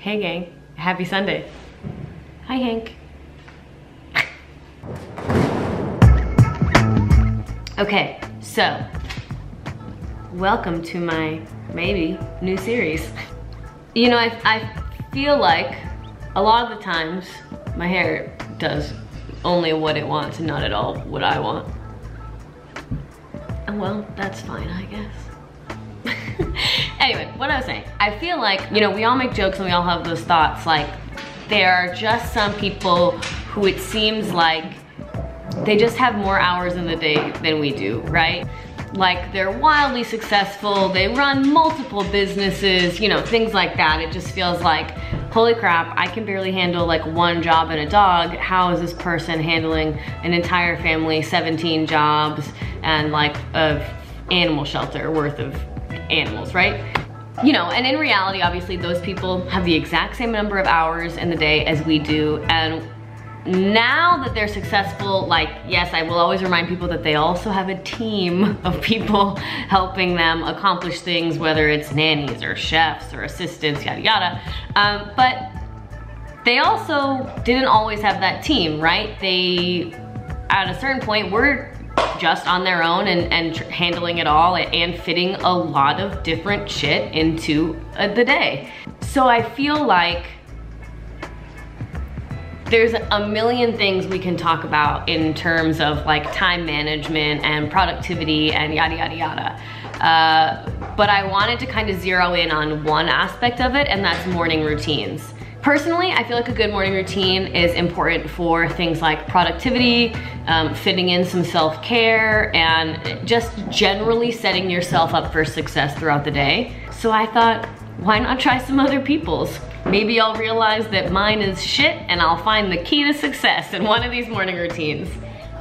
Hey gang, happy Sunday. Hi Hank. Okay, so welcome to my maybe new series. You know, I feel like a lot of the times my hair does only what it wants and not at all what I want. And well, that's fine, I guess. Anyway, what I was saying, I feel like, you know, we all make jokes and we all have those thoughts, like there are just some people who it seems like they just have more hours in the day than we do, right? Like they're wildly successful, they run multiple businesses, you know, things like that. It just feels like, holy crap, I can barely handle like one job and a dog. How is this person handling an entire family, 17 jobs and like an animal shelter worth of animals, right? You know, and in reality, obviously, those people have the exact same number of hours in the day as we do. And now that they're successful, like, yes, I will always remind people that they also have a team of people helping them accomplish things, whether it's nannies or chefs or assistants, yada, yada. But they also didn't always have that team, right? They, at a certain point, were just on their own and handling it all and fitting a lot of different shit into the day. So I feel like there's a million things we can talk about in terms of like time management and productivity and yada, yada, yada. But I wanted to kind of zero in on one aspect of it, and that's morning routines. Personally, I feel like a good morning routine is important for things like productivity, fitting in some self-care, and just generally setting yourself up for success throughout the day. So I thought, why not try some other people's? Maybe I'll realize that mine is shit and I'll find the key to success in one of these morning routines.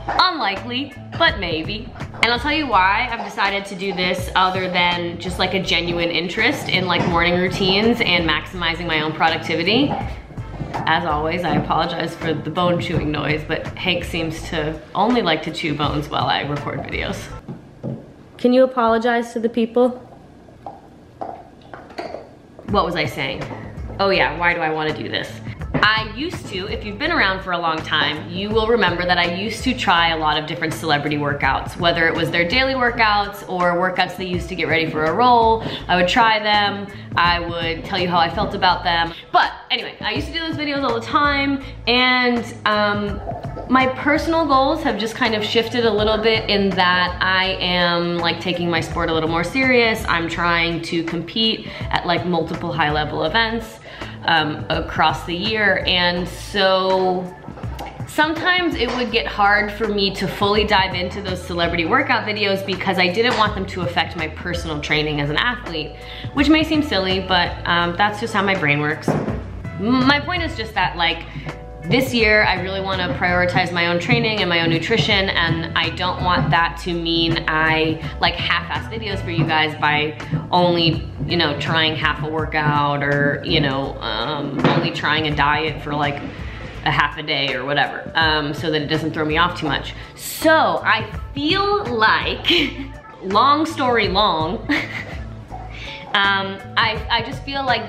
Unlikely, but maybe. And I'll tell you why I've decided to do this other than just like a genuine interest in like morning routines and maximizing my own productivity. As always, I apologize for the bone chewing noise, but Hank seems to only like to chew bones while I record videos. Can you apologize to the people? What was I saying? Oh yeah, why do I want to do this? I used to, if you've been around for a long time, you will remember that I used to try a lot of different celebrity workouts, whether it was their daily workouts or workouts they used to get ready for a role. I would try them. I would tell you how I felt about them. But anyway, I used to do those videos all the time, and my personal goals have just kind of shifted a little bit in that I am like taking my sport a little more serious. I'm trying to compete at like multiple high level events across the year. And so sometimes it would get hard for me to fully dive into those celebrity workout videos because I didn't want them to affect my personal training as an athlete, which may seem silly, but that's just how my brain works. My point is just that like, this year, I really want to prioritize my own training and my own nutrition, and I don't want that to mean I like half-ass videos for you guys by only, you know, trying half a workout or, you know, only trying a diet for like a half a day or whatever, so that it doesn't throw me off too much. So I feel like, long story long, I just feel like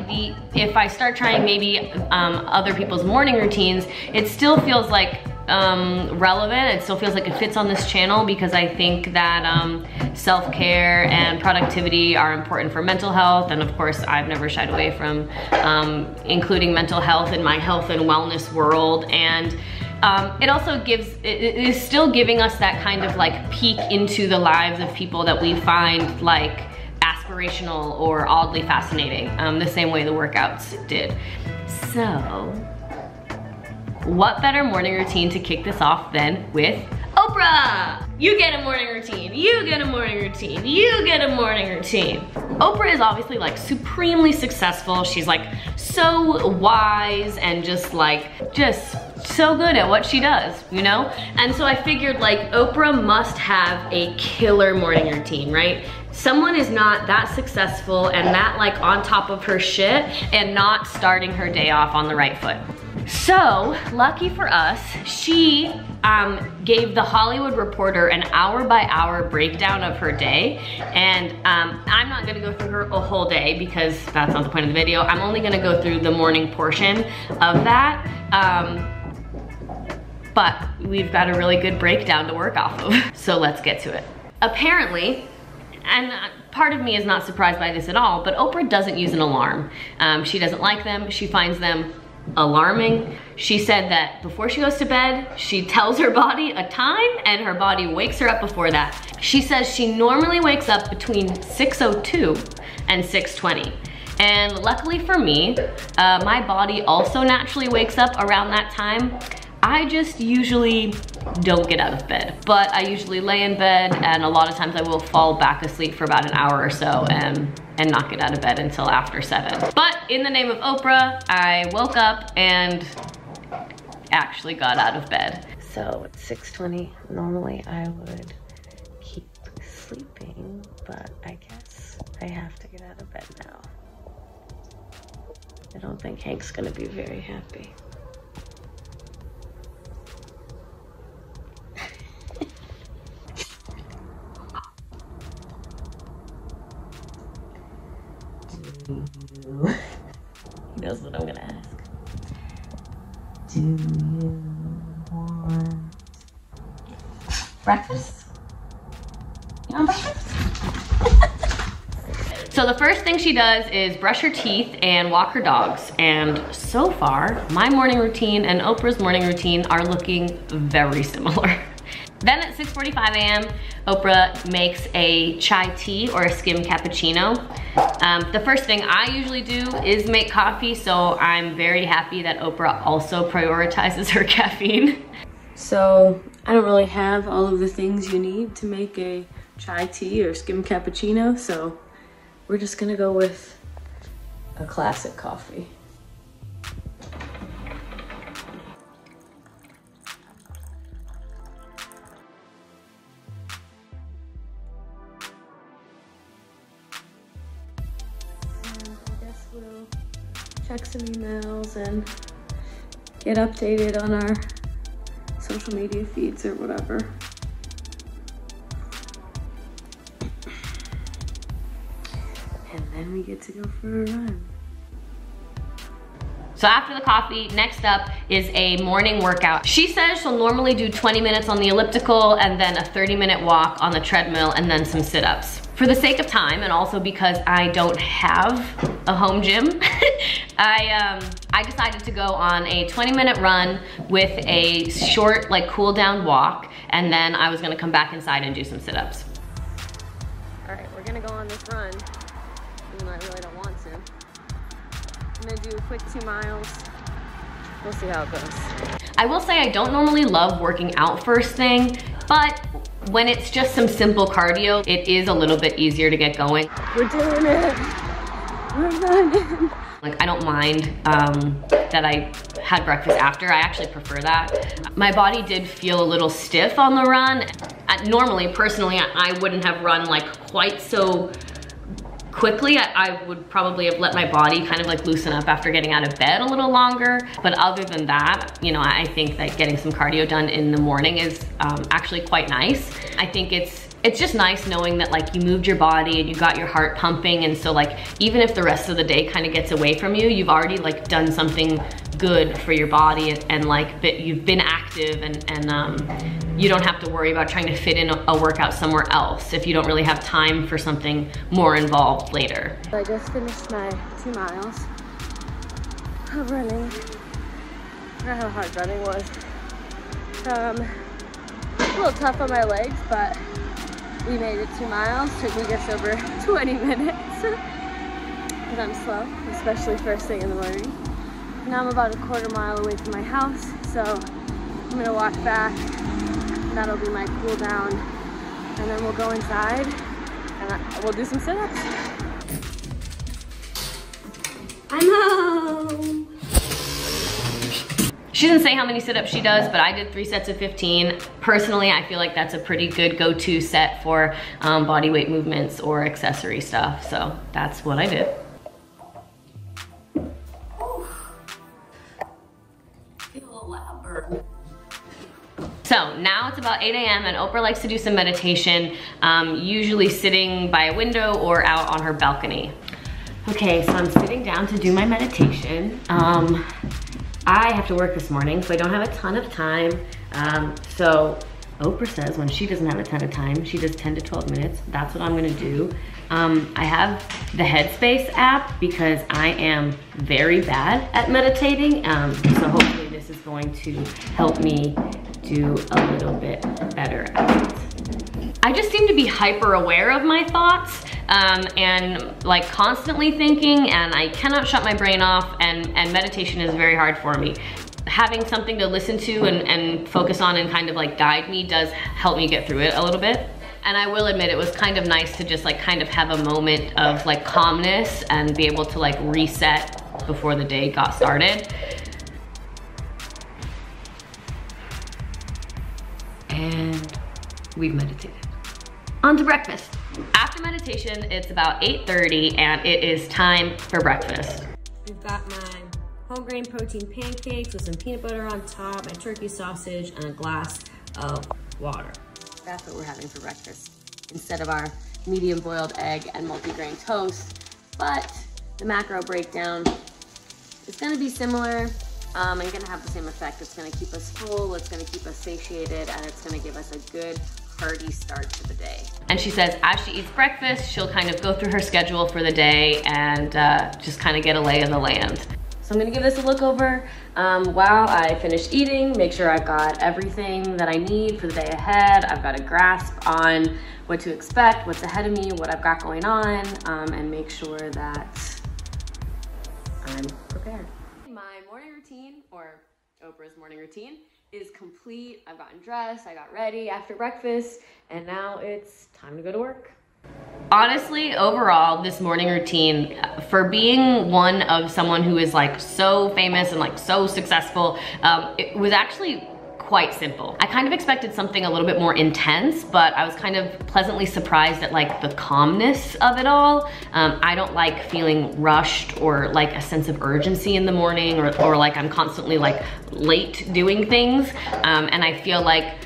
if I start trying maybe other people's morning routines, it still feels like relevant. It still feels like it fits on this channel because I think that self-care and productivity are important for mental health, and of course I've never shied away from including mental health in my health and wellness world. And it also gives, it is still giving us that kind of like peek into the lives of people that we find like inspirational or oddly fascinating, the same way the workouts did. So, what better morning routine to kick this off than with Oprah? You get a morning routine, you get a morning routine, you get a morning routine. Oprah is obviously like supremely successful. She's like so wise and just so good at what she does, you know? And so I figured like Oprah must have a killer morning routine, right? Someone is not that successful and that like on top of her shit and not starting her day off on the right foot. So lucky for us, she gave The Hollywood Reporter an hour-by-hour breakdown of her day. And I'm not gonna go through her a whole day because that's not the point of the video. I'm only gonna go through the morning portion of that. But we've got a really good breakdown to work off of. So let's get to it. Apparently, and part of me is not surprised by this at all, but Oprah doesn't use an alarm. She doesn't like them, she finds them alarming. She said that before she goes to bed, she tells her body a time and her body wakes her up before that. She says she normally wakes up between 6:02 and 6:20. And luckily for me, my body also naturally wakes up around that time. I just usually don't get out of bed, but I usually lay in bed, and a lot of times I will fall back asleep for about an hour or so and not get out of bed until after 7. But in the name of Oprah, I woke up and actually got out of bed. So at 6:20, normally I would keep sleeping, but I guess I have to get out of bed now. I don't think Hank's gonna be very happy. He knows what I'm gonna ask. Do you want breakfast? You want breakfast? So the first thing she does is brush her teeth and walk her dogs. And so far, my morning routine and Oprah's morning routine are looking very similar. Then at 6:45 a.m., Oprah makes a chai tea or a skim cappuccino. The first thing I usually do is make coffee, so I'm very happy that Oprah also prioritizes her caffeine. So I don't really have all of the things you need to make a chai tea or skim cappuccino, so we're just gonna go with a classic coffee. We'll check some emails and get updated on our social media feeds or whatever. And then we get to go for a run. So after the coffee, next up is a morning workout. She says she'll normally do 20 minutes on the elliptical and then a 30-minute walk on the treadmill and then some sit-ups. For the sake of time, and also because I don't have a home gym, I decided to go on a 20-minute run with a short, like, cool-down walk, and then I was gonna come back inside and do some sit-ups. All right, we're gonna go on this run, even though I really don't want to. I'm gonna do a quick 2 miles. We'll see how it goes. I will say I don't normally love working out first thing, but when it's just some simple cardio, it is a little bit easier to get going. We're doing it. We're running. Like, I don't mind that I had breakfast after. I actually prefer that. My body did feel a little stiff on the run. Normally, personally, I wouldn't have run like quite so quickly. I would probably have let my body kind of like loosen up after getting out of bed a little longer. But other than that, you know, I think that getting some cardio done in the morning is actually quite nice. I think it's just nice knowing that like you moved your body and you got your heart pumping, and so like even if the rest of the day kind of gets away from you, you've already like done something good for your body, and like you've been active, and you don't have to worry about trying to fit in a workout somewhere else if you don't really have time for something more involved later. I just finished my 2 miles of running. I don't know how hard running was. It's a little tough on my legs, but we made it 2 miles. Took me just over 20 minutes. Because I'm slow, especially first thing in the morning. Now I'm about a quarter mile away from my house, so I'm gonna walk back. That'll be my cool down. And then we'll go inside and we'll do some sit-ups. I'm home. She doesn't say how many sit-ups she does, but I did 3 sets of 15. Personally, I feel like that's a pretty good go-to set for body weight movements or accessory stuff. So that's what I did. So now it's about 8 a.m. and Oprah likes to do some meditation, usually sitting by a window or out on her balcony. Okay, so I'm sitting down to do my meditation. I have to work this morning, so I don't have a ton of time. So Oprah says when she doesn't have a ton of time, she does 10 to 12 minutes. That's what I'm gonna do. I have the Headspace app because I am very bad at meditating. So hopefully this is going to help me do a little bit better at it. I just seem to be hyper aware of my thoughts. And like constantly thinking, and I cannot shut my brain off, and meditation is very hard for me. Having something to listen to and focus on and kind of like guide me does help me get through it a little bit. And I will admit it was kind of nice to just like kind of have a moment of like calmness and be able to like reset before the day got started. And we've meditated. On to breakfast. After meditation, it's about 8:30 and it is time for breakfast. We've got my whole grain protein pancakes with some peanut butter on top, my turkey sausage, and a glass of water. That's what we're having for breakfast instead of our medium boiled egg and multi-grain toast. But the macro breakdown is gonna be similar and gonna have the same effect. It's gonna keep us full, it's gonna keep us satiated, and it's gonna give us a good hearty start to the day. And she says as she eats breakfast, she'll kind of go through her schedule for the day and just kind of get a lay of the land. So I'm gonna give this a look over while I finish eating, make sure I've got everything that I need for the day ahead. I've got a grasp on what to expect, what's ahead of me, what I've got going on, and make sure that I'm prepared. My morning routine, or Oprah's morning routine, is complete. I've gotten dressed, I got ready after breakfast, and now it's time to go to work. Honestly, overall, this morning routine, for being one of someone who is like so famous and like so successful, it was actually quite simple. I kind of expected something a little bit more intense, but I was kind of pleasantly surprised at like the calmness of it all. I don't like feeling rushed or like a sense of urgency in the morning or like I'm constantly like late doing things. And I feel like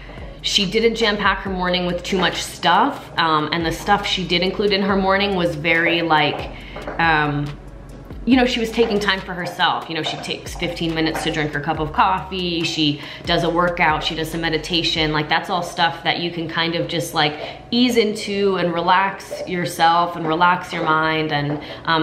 she didn't jam-pack her morning with too much stuff. And the stuff she did include in her morning was very like, you know, she was taking time for herself. You know, she takes 15 minutes to drink her cup of coffee, she does a workout, she does some meditation. Like that's all stuff that you can kind of just like ease into and relax yourself and relax your mind. And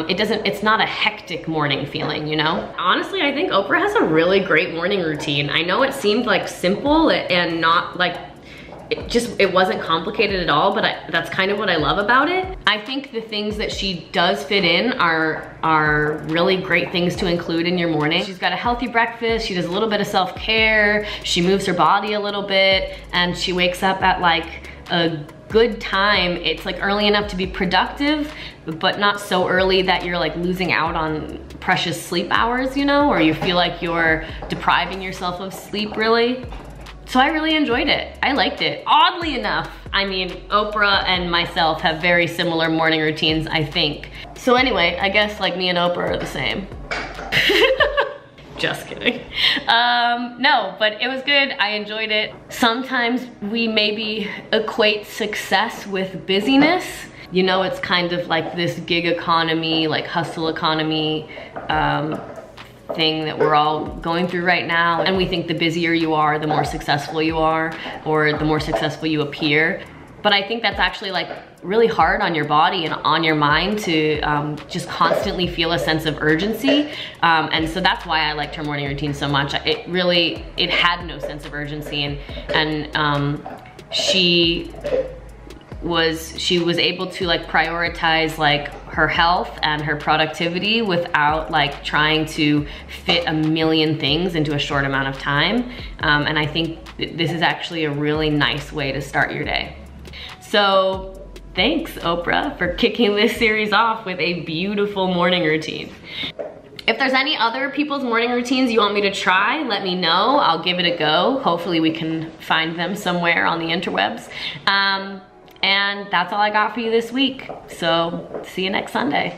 it's not a hectic morning feeling, you know? Honestly, I think Oprah has a really great morning routine. I know it seemed like simple and not like, it wasn't complicated at all, but that's kind of what I love about it. I think the things that she does fit in are really great things to include in your morning. She's got a healthy breakfast, she does a little bit of self-care, she moves her body a little bit, and she wakes up at like a good time. It's like early enough to be productive, but not so early that you're like losing out on precious sleep hours, you know, or you feel like you're depriving yourself of sleep really. So I really enjoyed it. I liked it. Oddly enough, I mean, Oprah and myself have very similar morning routines, I think. So anyway, I guess like me and Oprah are the same. Just kidding. No, but it was good. I enjoyed it. Sometimes we maybe equate success with busyness. You know, it's kind of like this gig economy, like hustle economy, thing that we're all going through right now, and we think the busier you are, the more successful you are, or the more successful you appear. But I think that's actually like really hard on your body and on your mind to just constantly feel a sense of urgency. And so that's why I liked her morning routine so much. It had no sense of urgency, and she was able to like prioritize like her health and her productivity without like trying to fit a million things into a short amount of time. And I think this is actually a really nice way to start your day. So thanks, Oprah, for kicking this series off with a beautiful morning routine. If there's any other people's morning routines you want me to try, let me know. I'll give it a go. Hopefully we can find them somewhere on the interwebs. And that's all I got for you this week. So see you next Sunday.